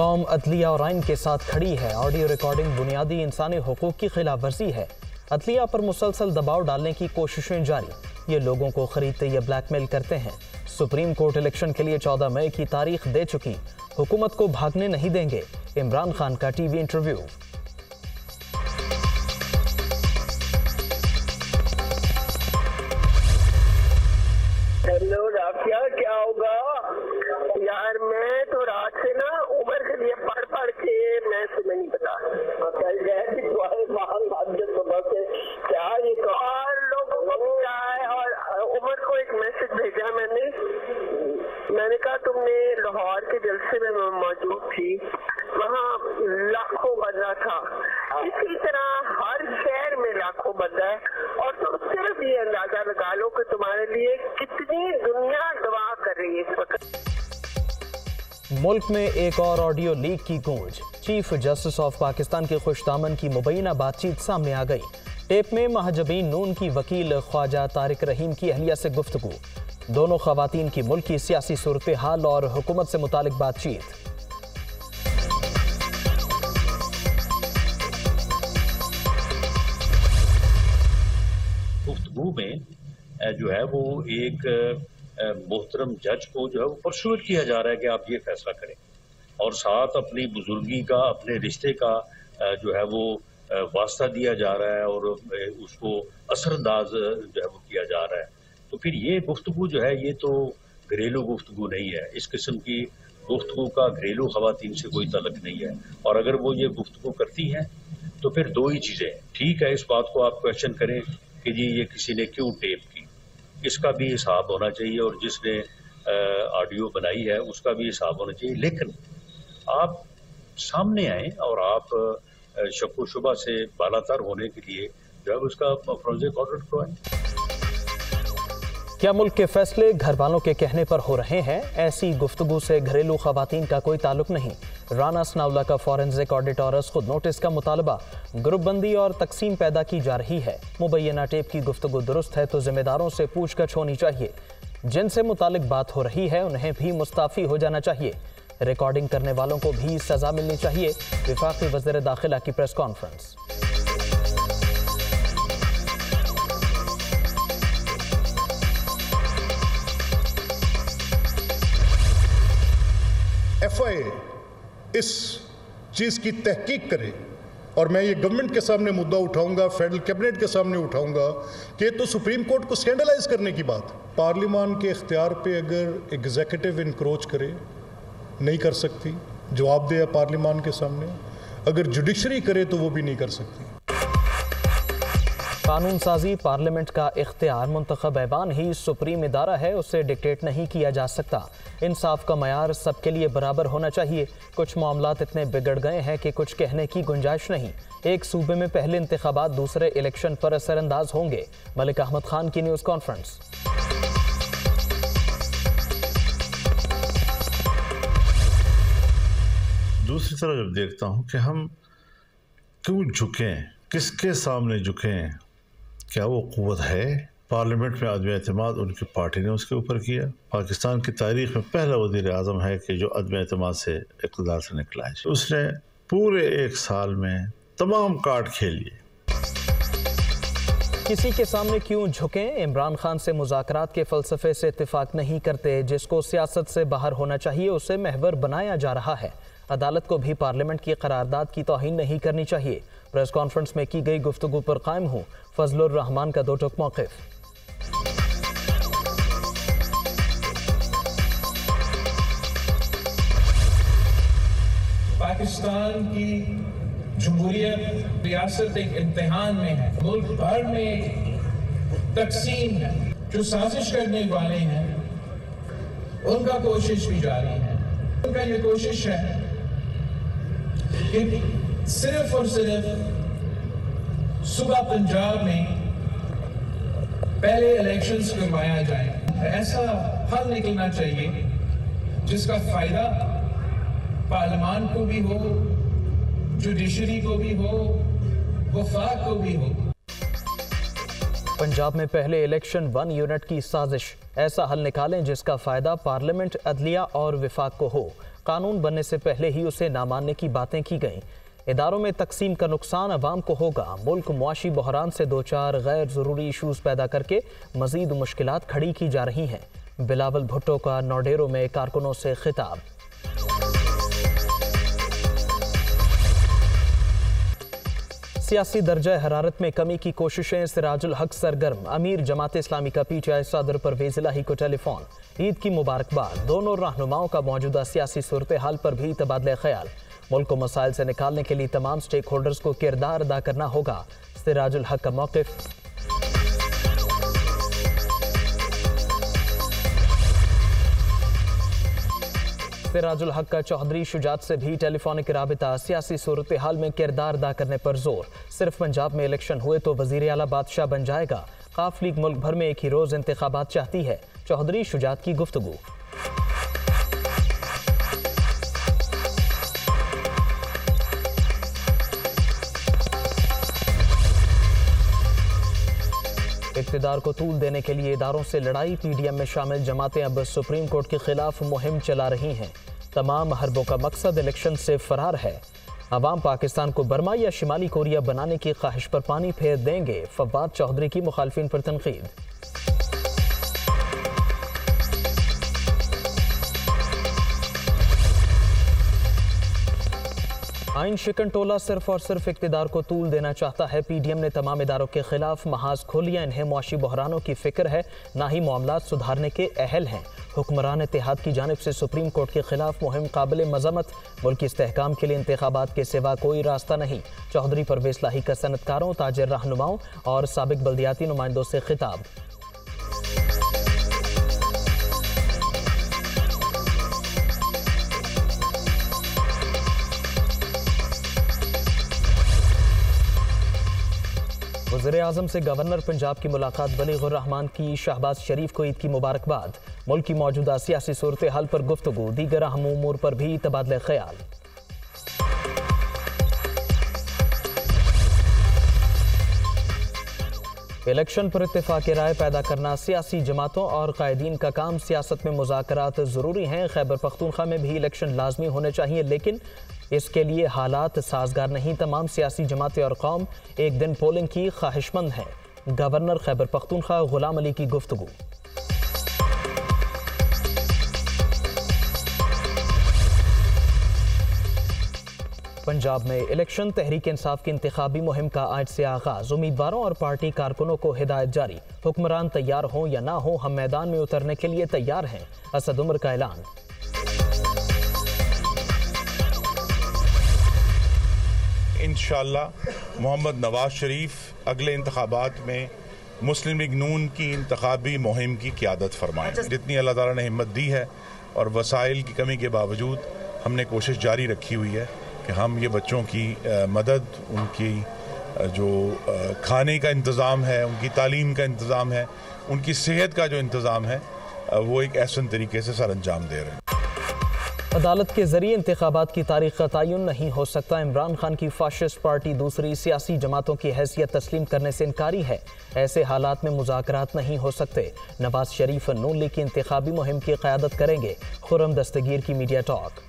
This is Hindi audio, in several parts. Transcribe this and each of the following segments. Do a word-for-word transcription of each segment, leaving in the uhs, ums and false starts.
कौम अदलिया और आइन के साथ खड़ी है। ऑडियो रिकॉर्डिंग बुनियादी इंसानी हुकूक की खिलाफ वर्जी है। अदलिया पर मुसलसल दबाव डालने की कोशिशें जारी, ये लोगों को खरीदते या ब्लैकमेल करते हैं। सुप्रीम कोर्ट इलेक्शन के लिए चौदह मई की तारीख दे चुकी, हुकूमत को भागने नहीं देंगे। इमरान खान का टीवी इंटरव्यू। हेलो राफिया, क्या होगा यार? मैं तो रात से ना उबर के लिए पढ़ पढ़ के मैं सुबह नहीं पता कल गए महान भाग्य सुबह से क्या ये और लोगों को क्या है। और उमर को एक मैसेज भेजा मैंने मैंने कहा तुमने लाहौर के जलसे में मौजूद थी, वहाँ लाखों बंदा था, इसी तरह हर शहर में लाखों बंदा है। और तुम सिर्फ ये अंदाजा लगा लो कि तुम्हारे लिए कितनी दुनिया दुआ कर रही है इस वक्त। मुल्क में एक और ऑडियो लीक की गूंज, चीफ जस्टिस ऑफ पाकिस्तान के खुशदामन की मुबैना बातचीत सामने आ गई। टेप में महाजबीन नून की वकील ख्वाजा तारिक रहीम की अहलिया से गुफ्तगू, दोनों खवातीन की मुल्क की सियासी सूरत हाल और हुकूमत से मुतालिक बातचीत। गुफ्तगू में जो है वो एक मोहतरम जज को जो है वो परसुएट किया जा रहा है कि आप ये फैसला करें, और साथ अपनी बुजुर्गी का, अपने रिश्ते का जो है वो वास्ता दिया जा रहा है और उसको असरअंदाज जो है वो किया जा रहा है। तो फिर ये गुफ्तगू जो है ये तो घरेलू गुफ्तगू नहीं है, इस किस्म की गुफ्तगू का घरेलू खवातीन से कोई तलक नहीं है। और अगर वो ये गुफ्तगू करती हैं तो फिर दो ही चीज़ें, ठीक है इस बात को आप क्वेश्चन करें कि जी ये किसी ने क्यों टेप की, इसका भी हिसाब होना चाहिए, और जिसने ऑडियो बनाई है उसका भी हिसाब होना चाहिए। लेकिन आप सामने आए और आप शक शुबा से बालातर होने के लिए जो है उसका फॉरेंसिक ऑडिट करवाएं। क्या मुल्क के फैसले घर वालों के कहने पर हो रहे हैं? ऐसी गुफ्तगू से घरेलू खवातीन का कोई ताल्लुक नहीं। राना सनाउल्ला का फॉरेंसिक ऑडिट और खुद नोटिस का मुतालबा, ग्रुपबंदी और तकसीम पैदा की जा रही है। मुबैना टेप की गुफ्तगू दुरुस्त है तो जिम्मेदारों से पूछगछ होनी चाहिए, जिनसे मुतालिक बात हो रही है उन्हें भी मुस्ताफ़ी हो जाना चाहिए, रिकॉर्डिंग करने वालों को भी सजा मिलनी चाहिए। वफाकी वज़ीर दाखिला की press conference. F I A इस चीज़ की तहकीक करें, और मैं ये गवर्नमेंट के सामने मुद्दा उठाऊंगा, फेडरल कैबिनेट के सामने उठाऊंगा कि तो सुप्रीम कोर्ट को स्कैंडलाइज करने की बात। पार्लियामान के इख्तियार पे अगर एग्जीक्यूटिव इंक्रोच करे, नहीं कर सकती, जवाब दे पार्लियामान के सामने। अगर जुडिशरी करे तो वो भी नहीं कर सकती। कानून साजी पार्लियामेंट का इख्तियार, मुंतखब ऐवान ही सुप्रीम इदारा है, उसे डिक्टेट नहीं किया जा सकता। इंसाफ का मयार सबके लिए बराबर होना चाहिए। कुछ मामलात इतने बिगड़ गए हैं कि कुछ कहने की गुंजाइश नहीं। एक सूबे में पहले इंतखाबात, दूसरे इलेक्शन पर असरअंदाज होंगे। मलिक अहमद खान की न्यूज़ कॉन्फ्रेंस। दूसरी तरफ जब देखता हूँ कि हम क्यों झुकें, किसके सामने झुकें, क्या वो क़ुव्वत है? पार्लियामेंट में आदमी एतमाद उनकी पार्टी ने उसके ऊपर किया। पाकिस्तान की तारीख़ में पहला वज़ीर आज़म है कि जो आदमी एतमाद से इक़्तिदार से निकला है, उसने पूरे एक साल में तमाम कार्ड खेल लिए। किसी के सामने क्यों झुकें? इमरान खान से मुज़ाकरात के फ़लसफ़े से इत्तिफाक नहीं करते। जिसको सियासत से बाहर होना चाहिए उसे महवर बनाया जा रहा है। अदालत को भी पार्लियामेंट की करारदाद की तौहीन नहीं करनी चाहिए। प्रेस कॉन्फ्रेंस में की गई गुफ्तगू पर कायम हूँ। फजलुर रहमान का दो टोक मौक़िफ़। पाकिस्तान की जमहूरियत रियासत एक इम्तिहान में है, मुल्क भर में तकसीम है। जो साजिश करने वाले हैं उनका कोशिश भी जारी है। उनका ये कोशिश है कि सिर्फ और सिर्फ सुबह पंजाब में पहले इलेक्शंस करवाया जाए। ऐसा हल निकलना चाहिए जिसका फायदा पार्लियामान को भी हो, जुडिशरी को भी हो, वफाक को भी हो। पंजाब में पहले इलेक्शन वन यूनिट की साजिश, ऐसा हल निकालें जिसका फ़ायदा पार्लियामेंट, अदलिया और विफाक को हो। कानून बनने से पहले ही उसे ना मानने की बातें की गईं। इदारों में तकसीम का नुकसान अवाम को होगा। मुल्क मुआशी बहरान से दो चार गैर ज़रूरी इशूज़ पैदा करके मज़ीद मुश्किलात खड़ी की जा रही हैं। बिलावल भुट्टो का नौडेरो में कारकुनों से खिताब। सियासी दर्जा हरारत में कमी की कोशिशें, सिराजुल हक सरगर्म। अमीर जमात इस्लामी का पीटीआई सदर परवेज़ इलाही को टेलीफोन, ईद की मुबारकबाद। दोनों रहनुमाओं का मौजूदा सियासी सूरत हाल पर भी तबादला ख्याल। मुल्क को मसाइल से निकालने के लिए तमाम स्टेक होल्डर्स को किरदार अदा करना होगा, सिराजुल हक का मौक़िफ़। सिराजुल हक का चौधरी शुजात से भी टेलीफोनिक राबिता। सियासी सूरत हाल में किरदार अदा करने पर जोर। सिर्फ पंजाब में इलेक्शन हुए तो वज़ीर आला बादशाह बन जाएगा। काफ लीग मुल्क भर में एक ही रोज़ इंतखाबात चाहती है, चौधरी शुजात की गुफ्तगू। इक़्तिदार को तूल देने के लिए इदारों से लड़ाई। पीडीएम में शामिल जमातें अब सुप्रीम कोर्ट के खिलाफ मुहिम चला रही हैं। तमाम हरबों का मकसद इलेक्शन से फरार है। अवाम पाकिस्तान को बर्मा या शिमाली कोरिया बनाने की ख्वाहिश पर पानी फेर देंगे। फवाद चौधरी की मुखालफिन पर तनकीद। आइन शिकन टोला सिर्फ और सिर्फ इक़्तिदार को तूल देना चाहता है। पीडीएम ने तमाम इदारों के खिलाफ महाज खोलियाँ। इन्हें मुआशी बहरानों की फिक्र है, ना ही मामला सुधारने के अहल हैं। हुक्मरान इत्तेहाद की जानिब से सुप्रीम कोर्ट के खिलाफ मुहिम काबिल मजम्मत। मुल्की इस्तेहकाम के लिए इंतखाबात के सिवा कोई रास्ता नहीं। चौधरी परवेज़ इलाही का सनतकारों, ताजर रहनुमाओं और साबिक बल्दियाती नुमाइंदों से खिताब। वज़ीर आज़म से गवर्नर पंजाब की मुलाकात। बलीगुर रहमान की शहबाज शरीफ को ईद की मुबारकबाद। मुल्क की मौजूदा सियासी सूरत हाल पर गुफ्तगू। दीगर अहम उमूर पर भी तबादला ख्याल। इलेक्शन पर इत्तेफाक राय पैदा करना सियासी जमातों और कायदीन का काम। सियासत में मुज़ाकरात ज़रूरी हैं। खैबर पख्तूनख्वा में भी इलेक्शन लाजमी होने चाहिए, लेकिन इसके लिए हालात साजगार नहीं। तमाम सियासी जमातें और कौम एक दिन पोलिंग की ख्वाहिशमंद है। गवर्नर खैबर पख्तूनख्वा गुलाम अली की गुफ्तगू। पंजाब में इलेक्शन, तहरीक इंसाफ की इंतखाबी मुहिम का आज से आगाज। उम्मीदवारों और पार्टी कारकुनों को हिदायत जारी। हुक्मरान तैयार हों या ना हों, हम मैदान में उतरने के लिए तैयार हैं। असद उमर का ऐलान। इंशाअल्लाह मोहम्मद नवाज शरीफ अगले इंतखाबात में मुस्लिम लीग नून की इंतखाबी मुहिम की क़ियादत फरमाएं। जितनी अल्लाह ताला ने हिम्मत दी है और वसाइल की कमी के बावजूद हमने कोशिश जारी रखी हुई है कि हम ये बच्चों की मदद, उनकी जो खाने का इंतज़ाम है, उनकी तालीम का इंतज़ाम है, उनकी सेहत का जो इंतज़ाम है, वो एक ऐसा तरीके से सर अंजाम दे रहे हैं। अदालत के जरिए इंतखाबात की तारीख का तयन नहीं हो सकता। इमरान खान की फाशिस्ट पार्टी दूसरी सियासी जमातों की हैसियत तस्लीम करने से इनकारी है। ऐसे हालात में मुज़ाकरात नहीं हो सकते। नवाज शरीफ नून लीग की इंतखाबी मुहिम की क़यादत करेंगे। खुरम दस्तगीर की मीडिया टॉक।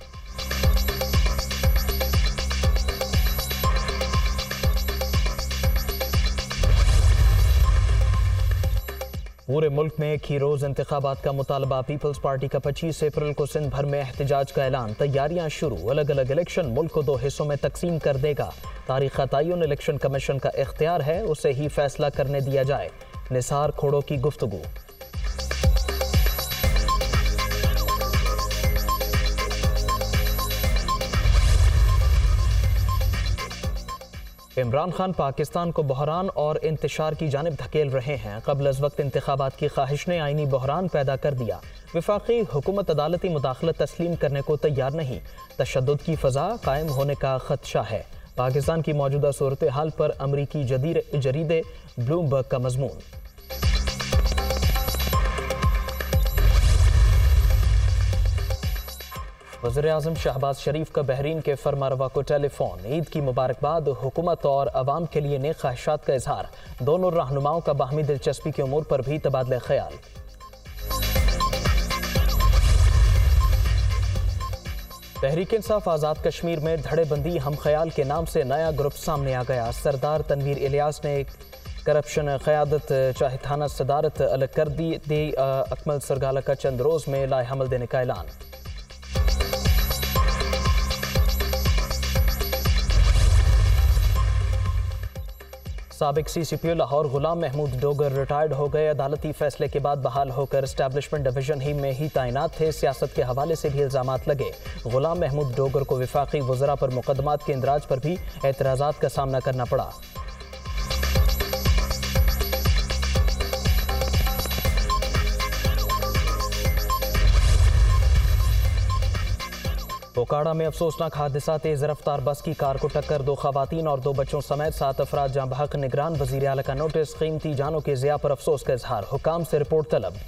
पूरे मुल्क में एक ही रोज़ इंतखाबात का मुतालबा। पीपल्स पार्टी का पच्चीस अप्रैल को सिंध भर में एहतजाज का ऐलान। तैयारियां शुरू। अलग अलग इलेक्शन मुल्क को दो हिस्सों में तकसीम कर देगा। तारीख का तयन इलेक्शन कमीशन का इख्तियार है, उसे ही फैसला करने दिया जाए। निसार खोड़ो की गुफ्तगू। इमरान खान पाकिस्तान को बहरान और इंतशार की जानिब धकेल रहे हैं। कबल अज वक्त इंतखाबात की ख्वाहिश ने आइनी बहरान पैदा कर दिया। वफाकी हुकूमत अदालती मुदाखलत तस्लीम करने को तैयार नहीं। तशद्दुद की फ़ज़ा कायम होने का खदशा है। पाकिस्तान की मौजूदा सूरत हाल पर अमरीकी जदीर जरीदे ब्लूमबर्ग का मजमून। वज़ीर आज़म शहबाज शरीफ का बहरीन के फरमारवा को टेलीफोन, ईद की मुबारकबाद। हुकूमत और अवाम के लिए नेक ख्वाहिशात का इजहार। दोनों रहनुमाओं का बाहमी दिलचस्पी के उमूर पर भी तबादला ख्याल। तहरीक इंसाफ आज़ाद कश्मीर में धड़ेबंदी हम ख्याल के नाम से नया ग्रुप सामने आ गया। सरदार तनवीर इलियास ने करप्शन क़यादत चाहे थाना सदारत अलग कर दी दी अकमल सरगाला का चंद रोज़ में लाएहमल देने का ऐलान। साबिक C C P O Lahore Ghulam Mahmood Dogar retired हो गए। अदालती फैसले के बाद बहाल होकर एस्टैब्लिशमेंट डिवीजन ही में ही तैनात थे। सियासत के हवाले से भी इल्जाम लगे। गुलाम महमूद डोगर को वफाकी वज़रा पर मुकदमात के इंदराज पर भी एतराज़ात का सामना करना पड़ा। बोकाड़ा में अफसोसनाक हादसा, तेज रफ्तार बस की कार को टक्कर, दो खवातीन और दो बच्चों समेत सात अफराद जाँ बहक। निगरान वज़ीर आला का नोटिस, कीमती जानों के ज़िया पर अफसोस का इजहार, हुकाम से रिपोर्ट तलब।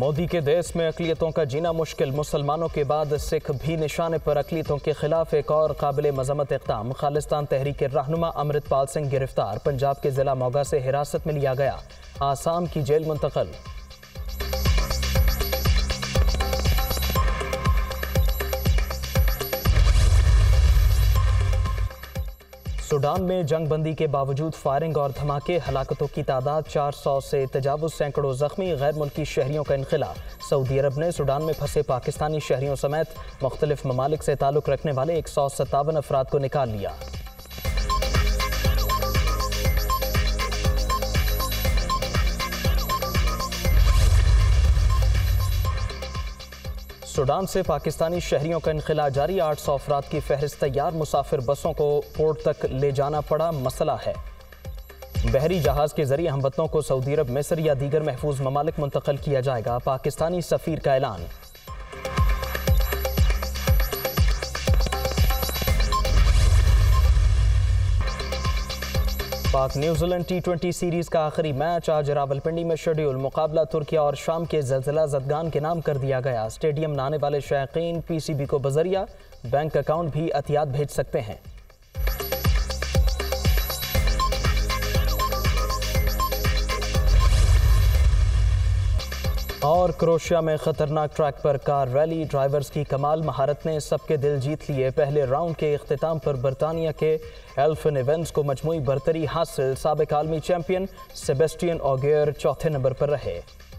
मोदी के देश में अक़लियतों का जीना मुश्किल, मुसलमानों के बाद सिख भी निशाने पर। अक़लियतों के खिलाफ एक और काबिल मजम्मत इक़दाम, खालिस्तान तहरीक के रहनुमा अमृतपाल सिंह गिरफ्तार, पंजाब के ज़िला मोगा से हिरासत में लिया गया, आसाम की जेल मुंतकल। सूडान में जंगबंदी के बावजूद फायरिंग और धमाके, हलाकतों की तादाद चार सौ से तजावुज़, सैकड़ों जख्मी, गैर मुल्की शहरियों का इनखिला। सऊदी अरब ने सूडान में फंसे पाकिस्तानी शहरियों समेत मुख्तलिफ ममालिक से ताल्लुक़ रखने वाले एक सौ सत्तावन अफराद को निकाल लिया। सूडान से पाकिस्तानी शहरियों का इनखिला जारी, आठ सौ अफराद की फहरिस्त तैयार, मुसाफिर बसों को पोर्ट तक ले जाना पड़ा, मसला है। बहरी जहाज़ के जरिए हमवतनों को सऊदी अरब, मिस्र या दीगर महफूज ममालिक मुंतकिल किया जाएगा, पाकिस्तानी सफ़ीर का ऐलान। पाक न्यूजीलैंड टी ट्वेंटी सीरीज़ का आखिरी मैच आज रावलपिंडी में शेड्यूल, मुकाबला तुर्किया और शाम के जलजिला जदगान के नाम कर दिया गया। स्टेडियम न आने वाले शायकीन पीसीबी को बजरिया बैंक अकाउंट भी एहतियात भेज सकते हैं। और क्रोशिया में खतरनाक ट्रैक पर कार रैली, ड्राइवर्स की कमाल महारत ने सबके दिल जीत लिए। पहले राउंड के अख्तिताम पर बरतानिया के एल्फिन इवेंट्स को मजमूई बरतरी हासिल। साबिक आलमी चैंपियन सेबेस्टियन ऑगियर चौथे नंबर पर रहे।